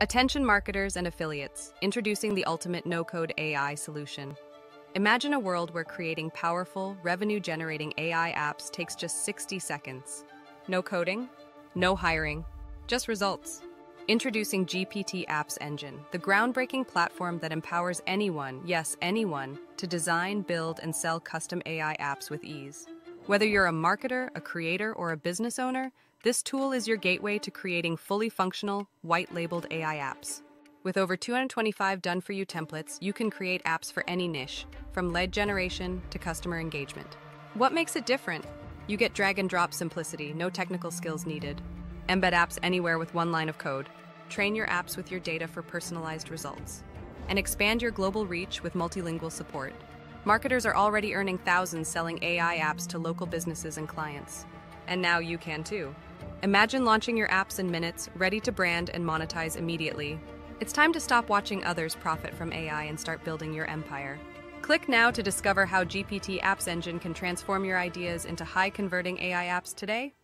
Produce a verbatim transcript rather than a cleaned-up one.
Attention marketers and affiliates, introducing the ultimate no-code A I solution. Imagine a world where creating powerful, revenue-generating A I apps takes just sixty seconds. No coding, no hiring, just results. Introducing G P T Apps Engine, the groundbreaking platform that empowers anyone, yes, anyone, to design, build, and sell custom A I apps with ease. Whether you're a marketer, a creator, or a business owner, this tool is your gateway to creating fully functional, white-labeled A I apps. With over two hundred twenty-five done-for-you templates, you can create apps for any niche, from lead generation to customer engagement. What makes it different? You get drag-and-drop simplicity, no technical skills needed. Embed apps anywhere with one line of code. Train your apps with your data for personalized results. And expand your global reach with multilingual support. Marketers are already earning thousands selling A I apps to local businesses and clients. And now you can too. Imagine launching your apps in minutes, ready to brand and monetize immediately. It's time to stop watching others profit from A I and start building your empire. Click now to discover how G P T Apps Engine can transform your ideas into high-converting A I apps today.